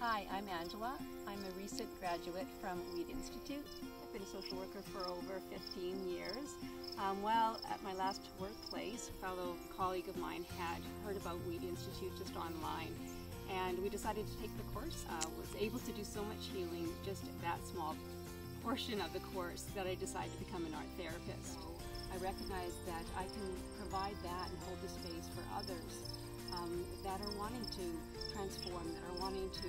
Hi, I'm Angela. I'm a recent graduate from Weed Institute. I've been a social worker for over 15 years. Well, at my last workplace, a fellow colleague of mine had heard about Weed Institute just online, and we decided to take the course. I was able to do so much healing just that small portion of the course that I decided to become an art therapist. I recognize that I can provide that and hold the space for others that are wanting to transform, that are wanting to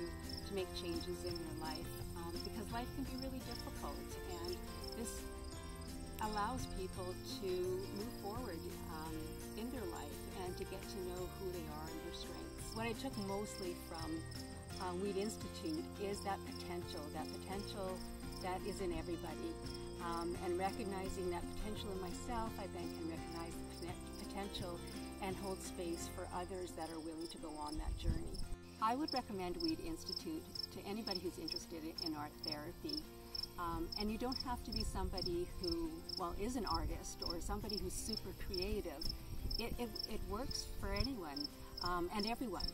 make changes in their life, because life can be really difficult, and this allows people to move forward in their life and to get to know who they are and their strengths. What I took mostly from Weed Institute is that potential that is in everybody, and recognizing that potential in myself, I then can recognize the potential and hold space for others that are willing to go on that journey. I would recommend Weed Institute to anybody who's interested in art therapy. And you don't have to be somebody who, well, is an artist or somebody who's super creative. It works for anyone and everyone.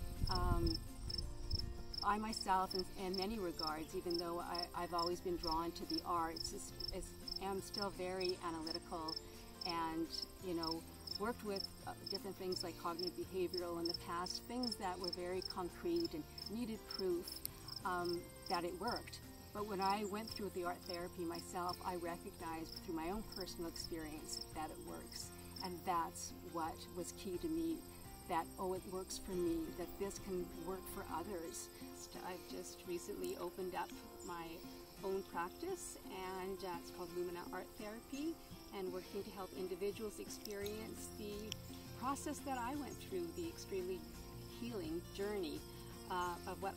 I myself, in many regards, even though I've always been drawn to the arts, am still very analytical and, you know, worked with different things like cognitive behavioral in the past, things that were very concrete and needed proof that it worked. But when I went through the art therapy myself, I recognized through my own personal experience that it works. And that's what was key to me, that, oh, it works for me, that this can work for others. I've just recently opened up my own practice, and it's called Lumina Art Therapy, and working to help individuals experience the process that I went through, the extremely healing journey of what